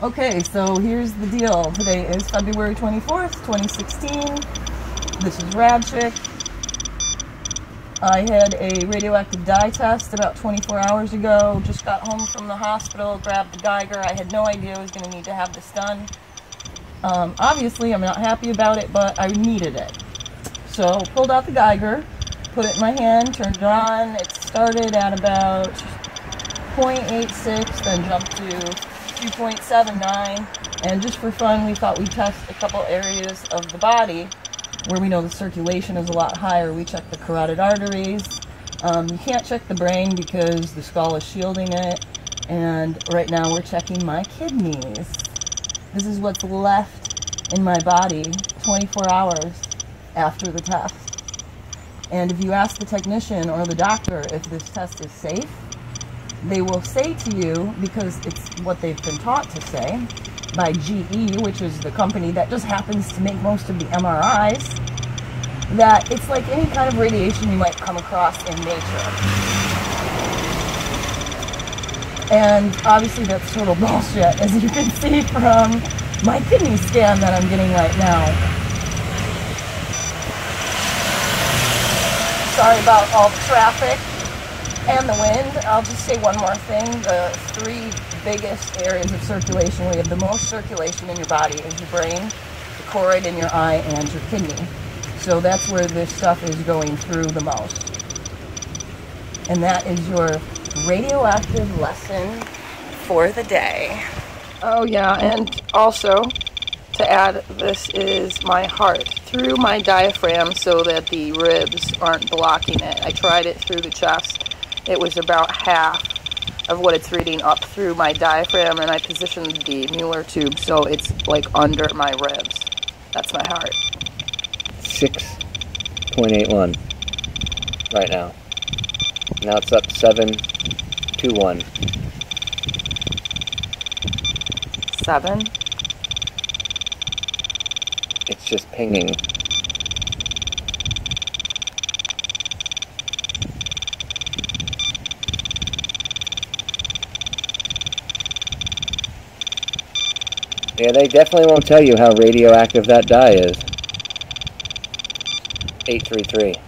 Okay, so here's the deal. Today is February 24th, 2016. This is RadChick. I had a radioactive dye test about 24 hours ago. Just got home from the hospital, grabbed the Geiger. I had no idea I was going to need to have this done. Obviously, I'm not happy about it, but I needed it. So, pulled out the Geiger, put it in my hand, turned it on. It started at about 0.86, then jumped to 2.79, and just for fun we thought we'd test a couple areas of the body where we know the circulation is a lot higher. We checked the carotid arteries. You can't check the brain because the skull is shielding it, and right now we're checking my kidneys. This is what's left in my body 24 hours after the test. And if you ask the technician or the doctor if this test is safe, they will say to you, because it's what they've been taught to say by GE, which is the company that just happens to make most of the MRIs, that it's like any kind of radiation you might come across in nature. And obviously that's total bullshit, as you can see from my kidney scan that I'm getting right now. Sorry about all the traffic and the wind. I'll just say one more thing. The three biggest areas of circulation where you have the most circulation in your body is your brain, the choroid in your eye, and your kidney. So that's where this stuff is going through the most. And that is your radioactive lesson for the day. Oh yeah, and also to add, this is my heart through my diaphragm so that the ribs aren't blocking it. I tried it through the chest. It was about half of what it's reading up through my diaphragm, and I positioned the Mueller tube so it's like under my ribs. That's my heart. 6.81 right now. Now it's up 7.21. 7? It's just pinging. Yeah, they definitely won't tell you how radioactive that dye is. 833.